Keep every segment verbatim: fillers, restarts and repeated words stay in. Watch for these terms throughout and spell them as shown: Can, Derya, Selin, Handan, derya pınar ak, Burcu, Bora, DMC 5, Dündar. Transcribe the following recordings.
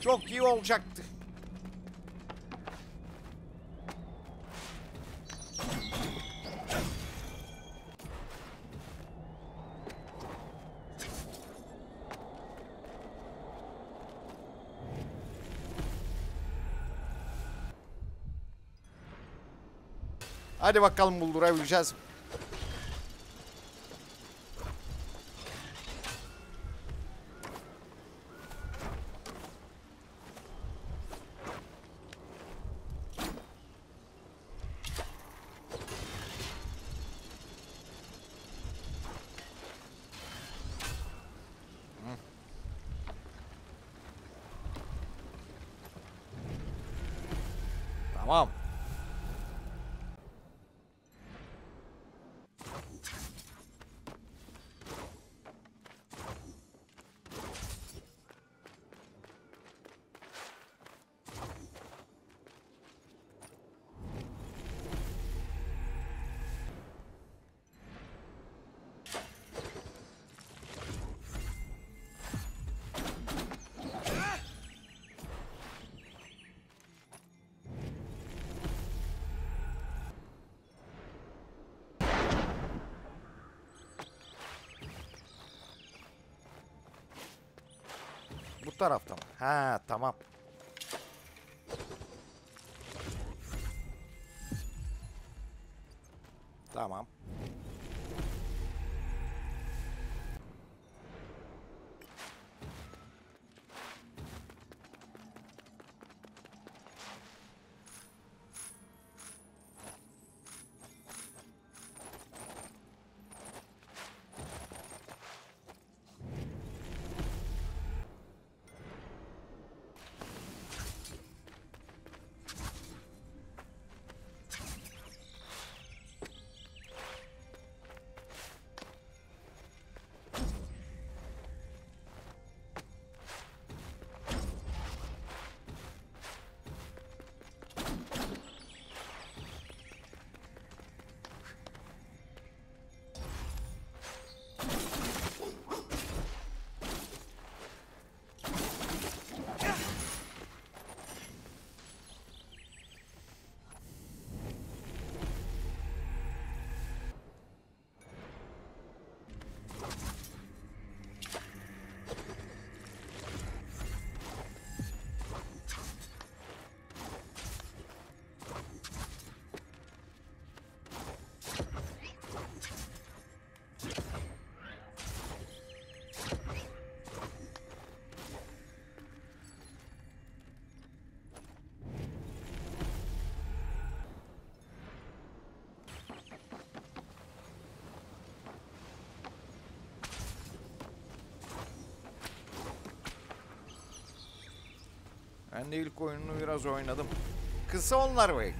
Çok iyi olacaktı. Hadi bakalım buldurabileceğiz. Tamam. Bu tarafta mı? Ha, tamam. Tamam. Ben de ilk oyununu biraz oynadım. Kısa onlar be.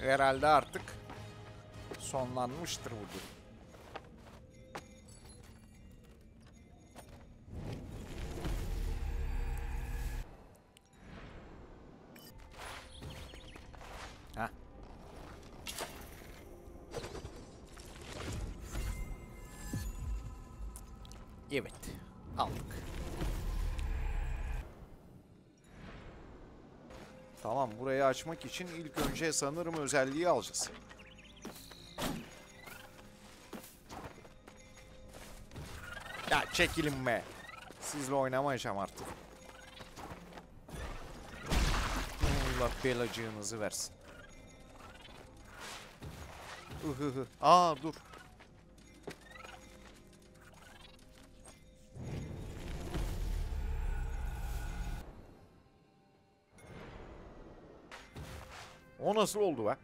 Herhalde artık sonlanmıştır bu durum. Evet, aldık. Tamam, burayı açmak için ilk önce sanırım özelliği alacağız. Ya çekilin be. Sizle oynamayacağım artık. Allah belacığınızı versin. Ihıhı. Aa dur. O nasıl oldu be?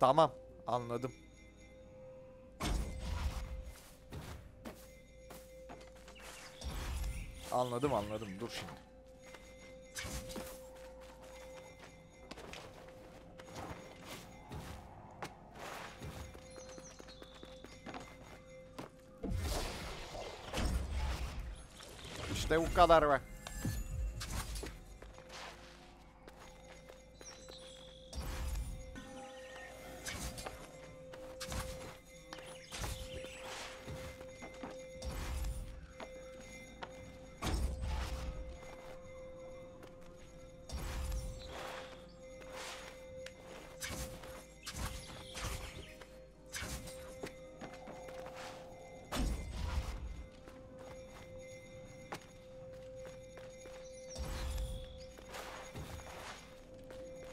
Tamam, anladım. Anladım anladım. Dur şimdi. İşte bu kadar be.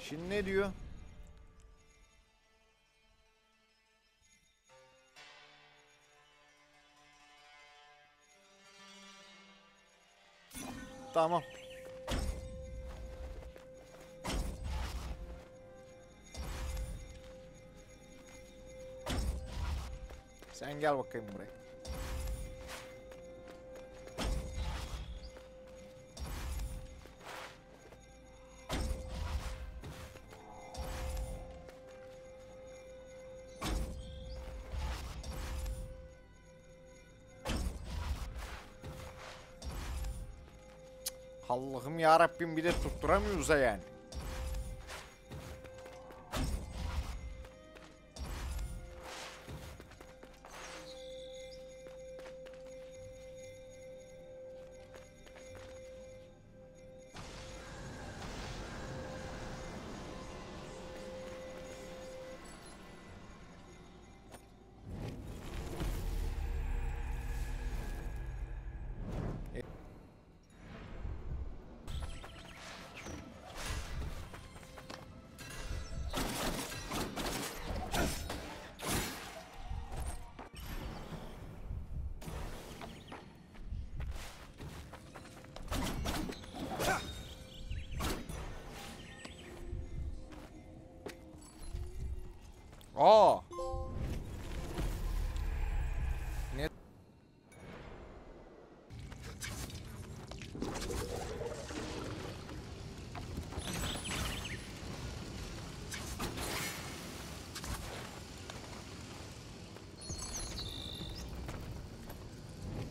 Şimdi ne diyor? Tamam. Sen gel bakayım buraya. Allah'ım ya Rabbim, bir de tutturamıyoruz ha yani. Aa. Ne?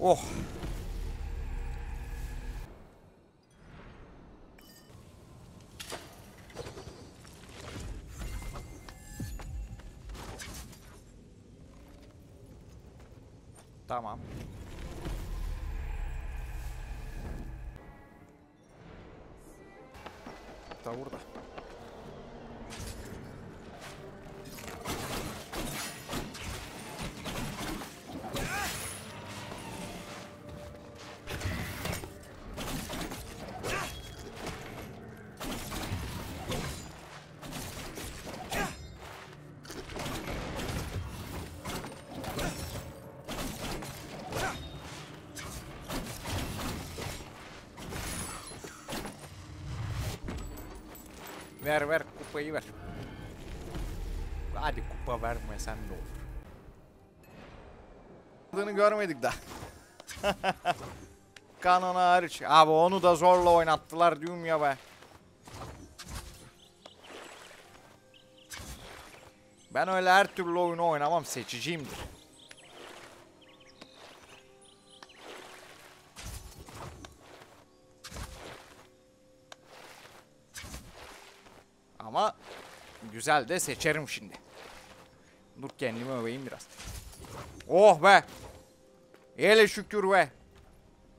Oh. Tamam. Ta burada. Ver ver kupayı ver. Hadi kupa vermesen de olur. Aldığını görmedik daha. Kanon hariç. Abi onu da zorla oynattılar diyorum ya be. Ben öyle her türlü oyunu oynamam, seçiciyimdir. Ama güzel de seçerim şimdi. Dur kendimi öveyim biraz. Oh be. Hele şükür be.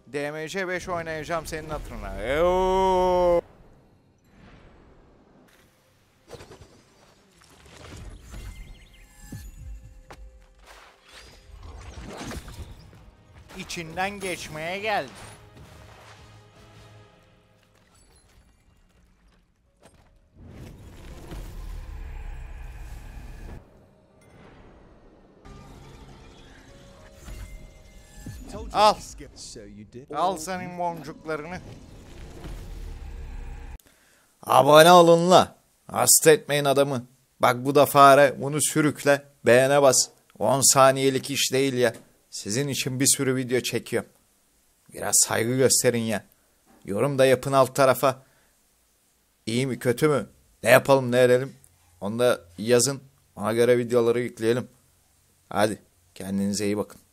D M C beş oynayacağım senin hatırına. Eyo. İçinden geçmeye geldim. Al. Al senin boncuklarını. Abone olun la. Hasta etmeyin adamı. Bak bu da fare. Bunu sürükle. Beğene bas. on saniyelik iş değil ya. Sizin için bir sürü video çekiyorum. Biraz saygı gösterin ya. Yorum da yapın alt tarafa. İyi mi kötü mü? Ne yapalım ne edelim? Onu da yazın. Ona göre videoları yükleyelim. Hadi kendinize iyi bakın.